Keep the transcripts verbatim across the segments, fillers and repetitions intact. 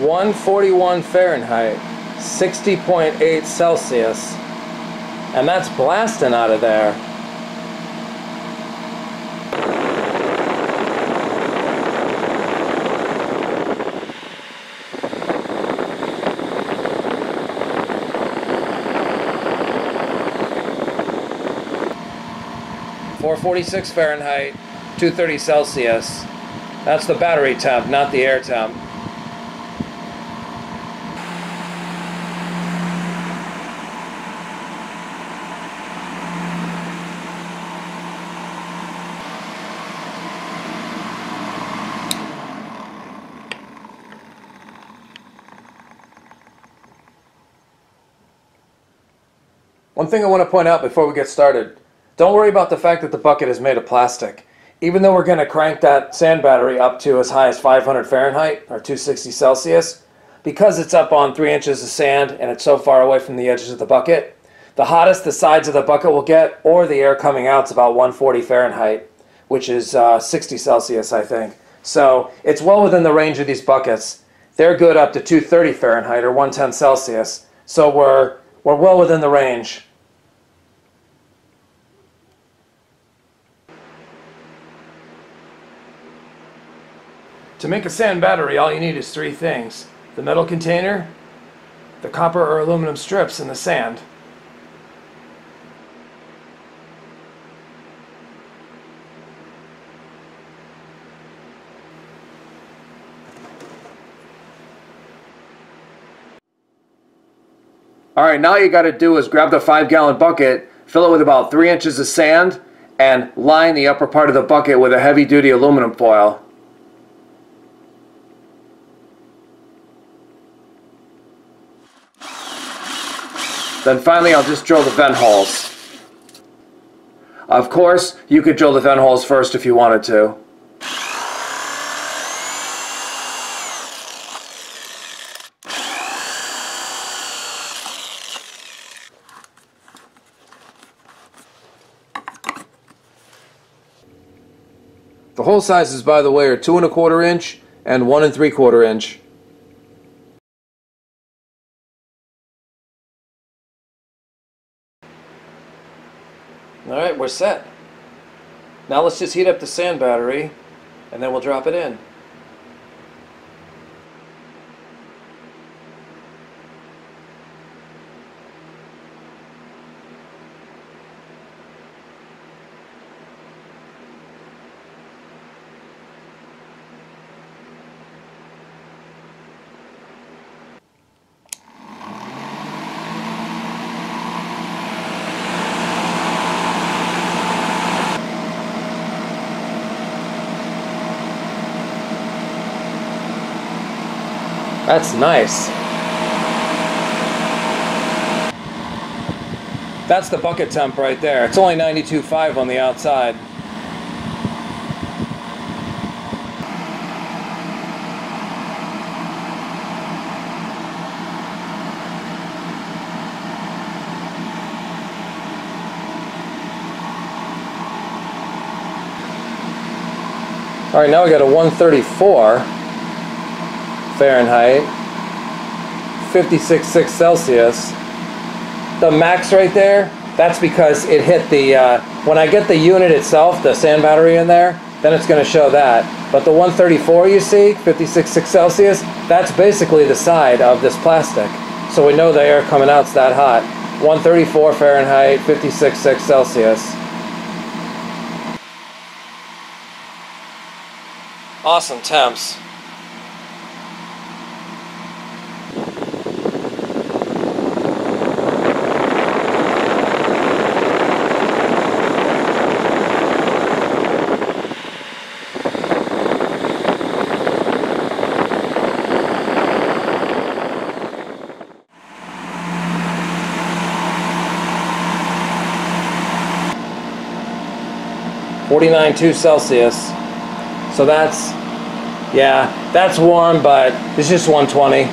one forty-one Fahrenheit, sixty point eight Celsius, and that's blasting out of there. four forty-six Fahrenheit, two thirty Celsius. That's the battery temp, not the air temp. One thing I want to point out before we get started, don't worry about the fact that the bucket is made of plastic. Even though we're going to crank that sand battery up to as high as five hundred Fahrenheit or two sixty Celsius, because it's up on three inches of sand and it's so far away from the edges of the bucket, the hottest the sides of the bucket will get or the air coming out is about one forty Fahrenheit, which is uh, sixty Celsius, I think. So it's well within the range of these buckets. They're good up to two thirty Fahrenheit or one ten Celsius. So we're, we're well within the range. To make a sand battery, all you need is three things: the metal container, the copper or aluminum strips, and the sand. Alright, now all you gotta do is grab the five gallon bucket, fill it with about three inches of sand, and line the upper part of the bucket with a heavy duty aluminum foil. Then finally, I'll just drill the vent holes. Of course, you could drill the vent holes first if you wanted to. The hole sizes, by the way, are two and a quarter inch and one and three quarter inch. Alright, we're set. Now let's just heat up the sand battery and then we'll drop it in. That's nice. That's the bucket temp right there. It's only ninety-two point five on the outside. All right, now we got a one thirty-four. Fahrenheit, fifty-six point six Celsius. The max right there, that's because it hit the, uh, when I get the unit itself, the sand battery in there, then it's going to show that. But the one thirty-four you see, fifty-six point six Celsius, that's basically the side of this plastic. So we know the air coming out's that hot. one thirty-four Fahrenheit, fifty-six point six Celsius. Awesome temps. forty-nine point two Celsius. So that's, yeah, that's warm, but it's just one twenty.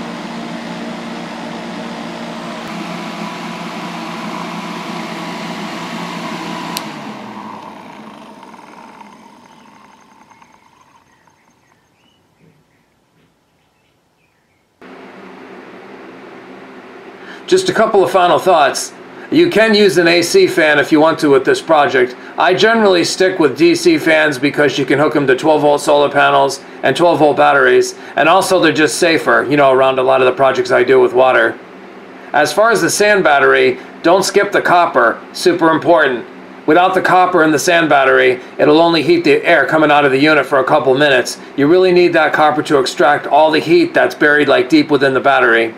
Just a couple of final thoughts. You can use an A C fan if you want to with this project. I generally stick with D C fans because you can hook them to twelve volt solar panels and twelve volt batteries, and also they're just safer, you know, around a lot of the projects I do with water. As far as the sand battery, don't skip the copper, super important. Without the copper in the sand battery, it'll only heat the air coming out of the unit for a couple minutes. You really need that copper to extract all the heat that's buried like deep within the battery.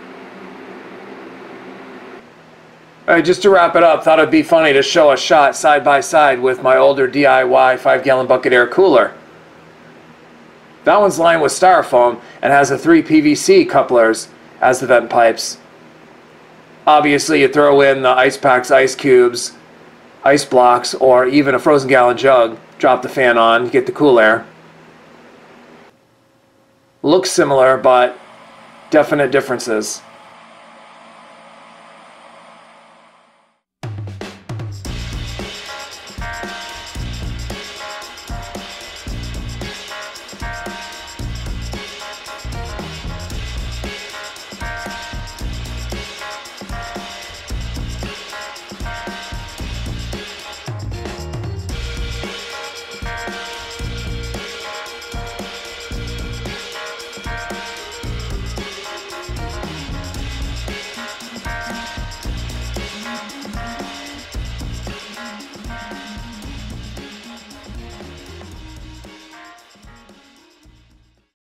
Alright, just to wrap it up, thought it'd be funny to show a shot side by side with my older D I Y five gallon bucket air cooler. That one's lined with styrofoam and has the three P V C couplers as the vent pipes. Obviously you throw in the ice packs, ice cubes, ice blocks, or even a frozen gallon jug, drop the fan on, get the cool air. Looks similar, but definite differences.